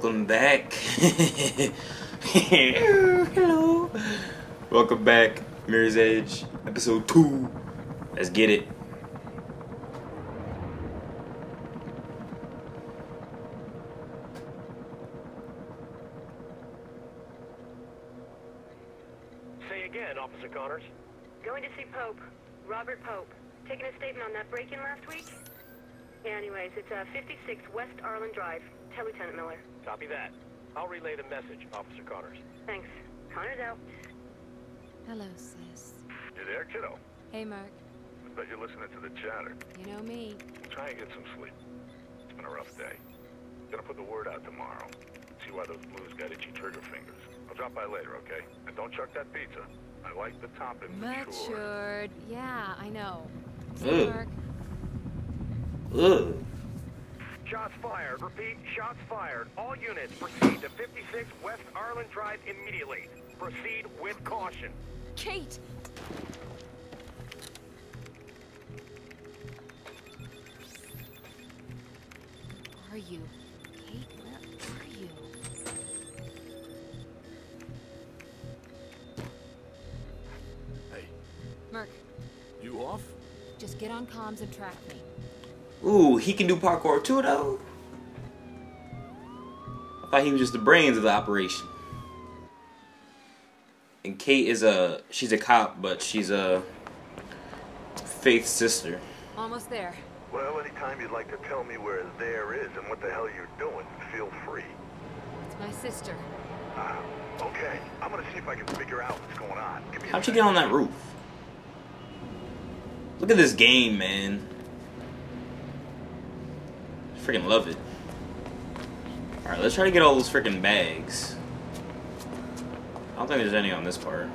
Welcome back. Hello. Welcome back, Mirror's Edge, episode 2. Let's get it. Say again, Officer Connors. Going to see Pope, Robert Pope. Taking a statement on that break-in last week? Yeah, anyways, it's 56 West Arlen Drive. Tell Lieutenant Miller. Copy that. I'll relay the message, Officer Connors. Thanks. Connors out. Hello, sis. You there, kiddo? Hey, Mark. I bet you're listening to the chatter. You know me. Try and get some sleep. It's been a rough day. Gonna put the word out tomorrow. See why those blues got itchy trigger fingers. I'll drop by later, okay? And don't chuck that pizza. I like the topping. Matured. Yeah, I know. See, Mark. Ugh. Shots fired. Repeat, shots fired. All units proceed to 56 West Arlen Drive immediately. Proceed with caution. Kate! Where are you? Kate, where are you? Hey. Merc. You off? Just get on comms and track me. Ooh, he can do parkour too, though? I thought he was just the brains of the operation. And Kate is a... she's a cop, but she's a... Faith's sister. Almost there. Well, anytime you'd like to tell me where there is and what the hell you're doing, feel free. It's my sister. Okay. I'm gonna see if I can figure out what's going on. How'd you get on that roof? Look at this game, man. Freaking love it. Alright, let's try to get all those freaking bags. I don't think there's any on this part.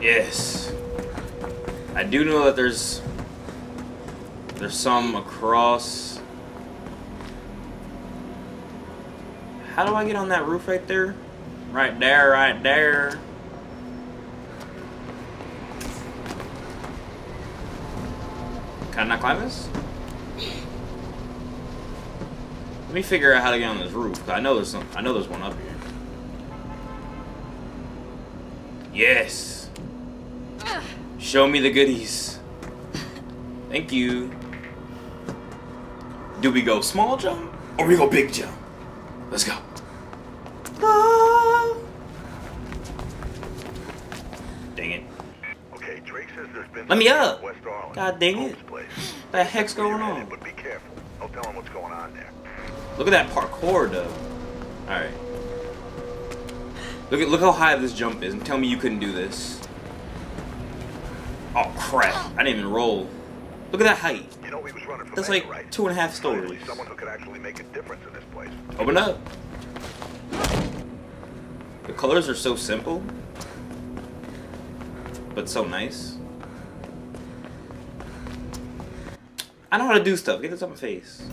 Yes. I do know that there's some across. How do I get on that roof right there? Right there, right there. Can I not climb this? Let me figure out how to get on this roof. Cause I know there's some. I know there's one up here. Yes. Show me the goodies. Thank you. Do we go small jump or we go big jump? Let's go. Ah. Dang it. Okay, Drake says there's been. Let me up. God dang it. What the heck's going on? But be careful. I'll tell him what's going on there. Look at that parkour, though. Alright. Look how high this jump is, and tell me you couldn't do this. Oh, crap. I didn't even roll. Look at that height. You know, he was running from. That's like right. 2.5 stories. Someone who could actually make a difference in this place. Open up. The colors are so simple, but so nice. I know how to do stuff. Get this up my face.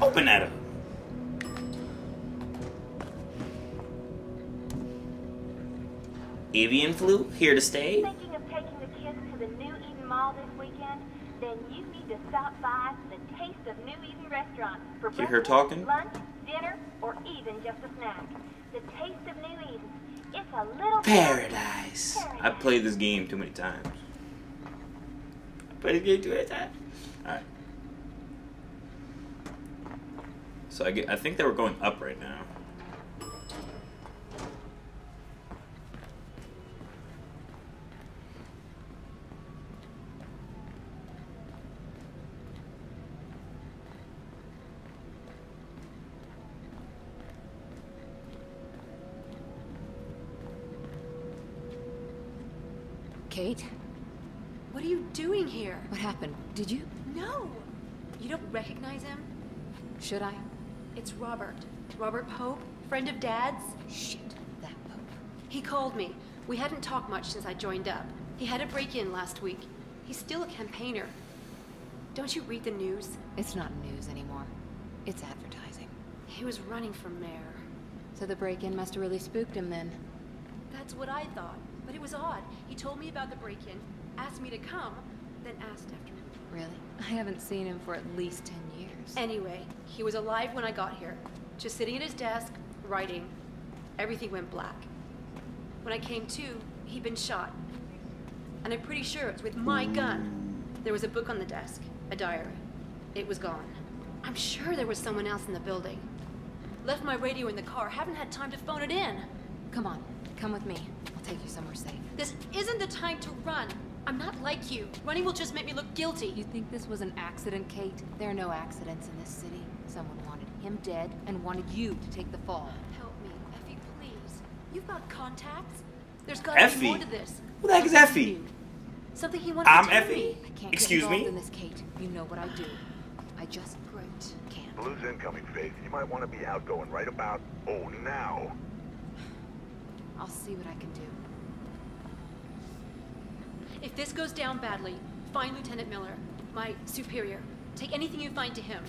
Open that up. Avian flu, here to stay. Thinking of taking the kids to the New Eden Mall this weekend? Then you need to stop by the Taste of New Eden restaurant for breakfast, lunch, dinner, or even just a snack. The Taste of New Eden. It's a little paradise. I've played this game too many times. But if you do it, alright. So I think they were going up right now. Kate? What are you doing here? What happened? Did you? No! You don't recognize him? Should I? It's Robert. Robert Pope, friend of Dad's. Shit, that Pope. He called me. We hadn't talked much since I joined up. He had a break-in last week. He's still a campaigner. Don't you read the news? It's not news anymore. It's advertising. He was running for mayor. So the break-in must have really spooked him then. That's what I thought, but it was odd. He told me about the break-in. Asked me to come, then asked after him. Really? I haven't seen him for at least 10 years. Anyway, he was alive when I got here. Just sitting at his desk, writing. Everything went black. When I came to, he'd been shot. And I'm pretty sure it's with my gun. There was a book on the desk, a diary. It was gone. I'm sure there was someone else in the building. Left my radio in the car, haven't had time to phone it in. Come on, come with me. I'll take you somewhere safe. This isn't the time to run. I'm not like you. Running will just make me look guilty. You think this was an accident, Kate? There are no accidents in this city. Someone wanted him dead and wanted you to take the fall. Help me, Effie, please. You've got contacts. There's got to be more to this. Who the heck is Effie? Something he wanted to tell me. I can't get involved in this, Kate. You know what I do. I just can't. Blue's incoming, Faith. You might want to be outgoing right about now. I'll see what I can do. If this goes down badly, find Lieutenant Miller, my superior. Take anything you find to him.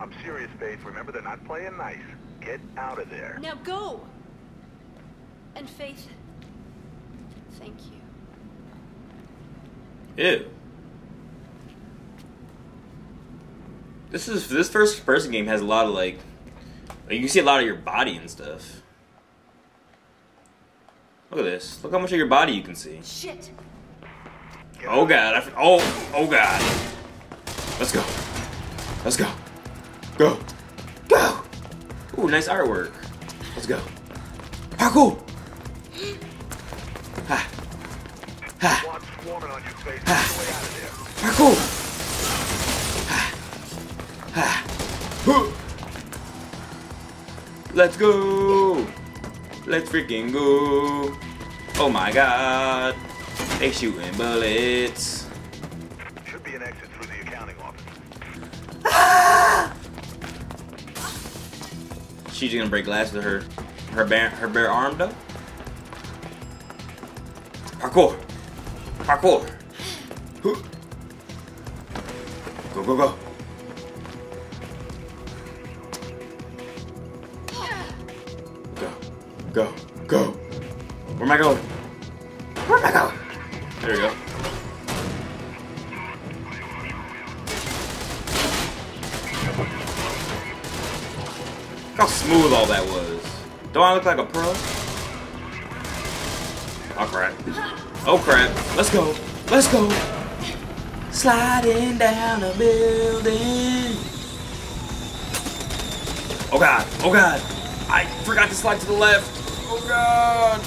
I'm serious, Faith. Remember, they're not playing nice. Get out of there. Now go! And Faith, thank you. Ew. This first-person game has a lot of, like, you can see a lot of your body and stuff. Look at this. Look how much of your body you can see. Shit. Oh god. Oh god. Let's go. Let's go. Go. Go. Ooh, nice artwork. Let's go. Parkour. Ha. Ha. Ha. Parkour. Let's go! Let's freaking go! Oh my god! They shooting bullets! Should be an exit through the accounting office. Ah! She's gonna break glass with her bare arm though. Parkour! Parkour! Go go go! Go, go. Where am I going? Where am I going? There we go. Look how smooth all that was. Don't I look like a pro? Oh crap. Oh crap. Let's go. Let's go. Sliding down a building. Oh god. Oh god. I forgot to slide to the left. Oh god!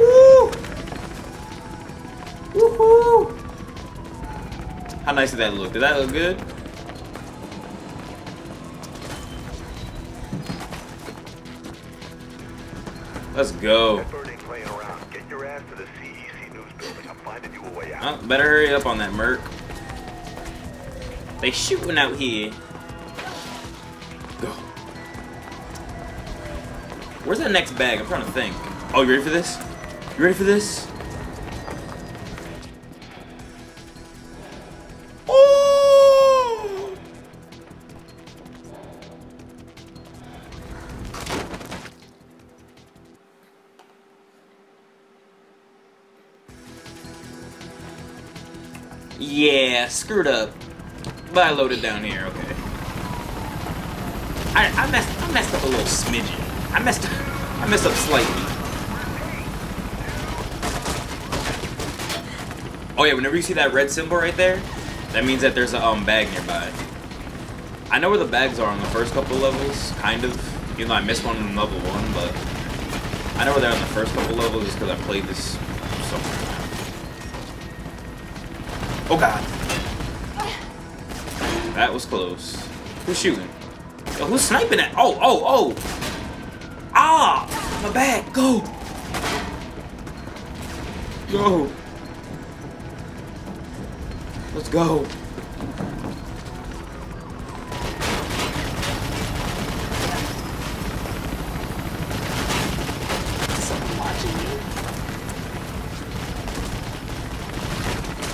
Woo! Woohoo! How nice did that look? Did that look good? Let's go. Get your ass to the CEC news building. I'm finding you a way out. Better hurry up on that merc. They shooting out here. Go. Where's that next bag? I'm trying to think. Oh, you ready for this? You ready for this? Oh! Yeah, screwed up. But I loaded down here, okay. I messed up a little smidgen. I messed up slightly. Oh yeah, whenever you see that red symbol right there, that means that there's a bag nearby. I know where the bags are on the first couple levels, kind of. Even though I missed one in level 1, but I know where they're on the first couple levels just because I played this so much. Oh god. That was close. Who's shooting? Yo, who's sniping at? Oh, oh, oh! Ah! My bag! Go! Go! Let's go! Someone watching me?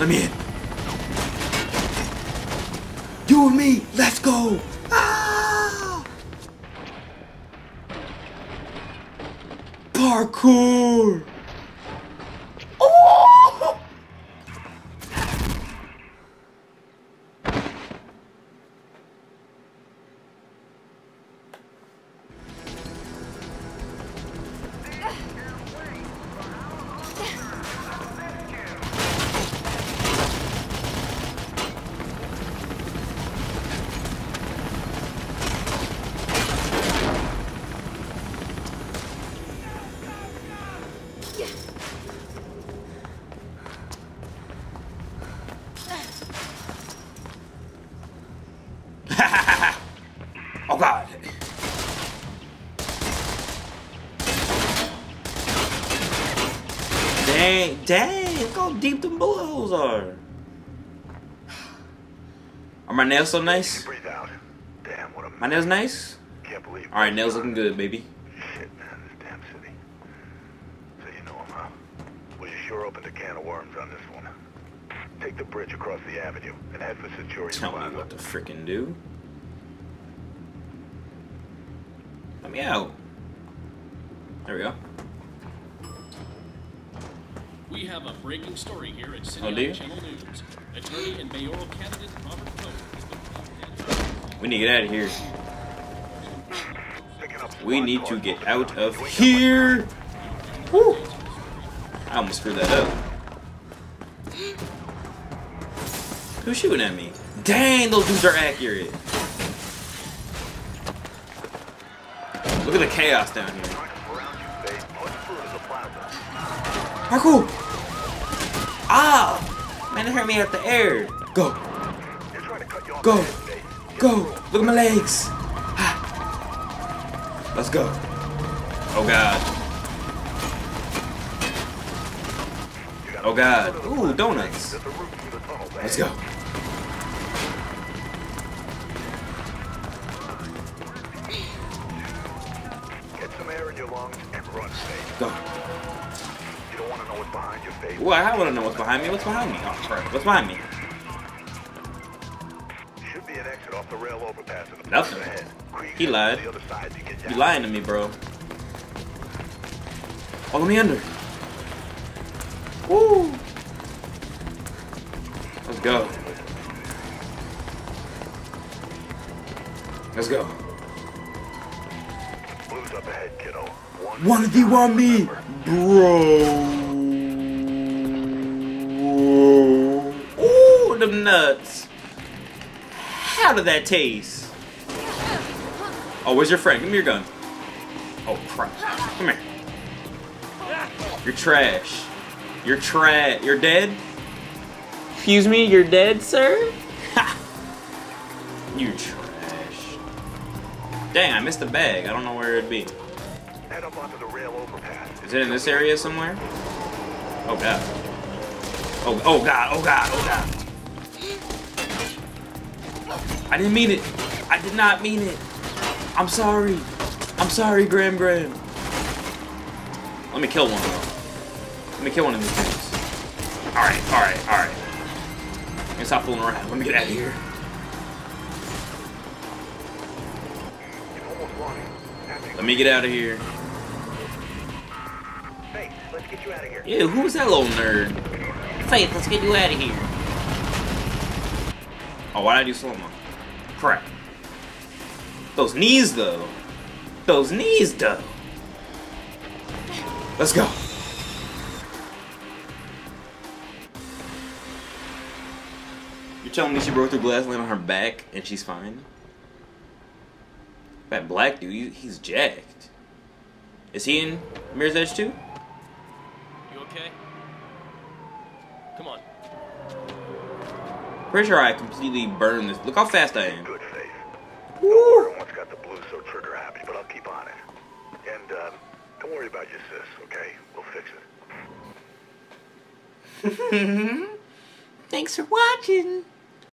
Let me in! You and me! Let's go! Parkour! Oh! Dang, look how deep them blows are. Are my nails so nice? Damn, what a my nails nice? Can't believe. All right, nails looking good, baby. Shit, man, this damn city. So you know him, huh? Well, you sure opened a can of worms on this one. Take the bridge across the avenue and head for Centurion Plaza. Tell me what to freaking do. Let me out. There we go. We have a breaking story here at City Channel News. Attorney and mayoral candidate Robert Pope has been caught dead. We need to get out of here. We need to get out of here. Woo! I almost screwed that up. Who's shooting at me? Dang, those dudes are accurate. Look at the chaos down here. Parkour! Ah! Man, it hurt me out the air. Go. Go. Go. Look at my legs. Ah. Let's go. Oh, God. Oh, God. Ooh, donuts. Let's go. Get some air in your lungs and run. Go. Well, I want to know what's behind me. What's behind me? Oh, crap. What's behind me? Should be an exit off the rail overpass. Nothing. He lied. You lying to me, bro. Follow me under. Woo! Let's go. Let's go. Blue's up ahead, kiddo. 1v1 me, bro. Them nuts. How did that taste? Oh, where's your friend? Give me your gun. Oh, crap. Come here. You're trash. You're trash. You're dead? Excuse me, you're dead, sir? Ha! You trash. Dang, I missed the bag. I don't know where it'd be. Head up onto the rail overpass. Is it in this area somewhere? Oh, God. Oh, oh, God. Oh, God. Oh, God. I didn't mean it. I did not mean it. I'm sorry. I'm sorry, Graham. Let me kill one though. Let me kill one of these things. Alright, alright, alright. I'm gonna stop fooling around. Let me get out of here. Let me get out of here. Faith, let's get you out of here. Yeah, who was that little nerd? Faith, let's get you out of here. Oh, why'd I do slow-mo? Crap. Those knees, though. Those knees, though. Let's go. You're telling me she broke through glass, laying on her back, and she's fine? That black dude, he's jacked. Is he in Mirror's Edge, too? You okay? Come on. Pretty sure I completely burned this. Look how fast I am. Good faith. Everyone's got the blues, so trigger happy, but I'll keep on it. And don't worry about your sis, okay? We'll fix it. Thanks for watching.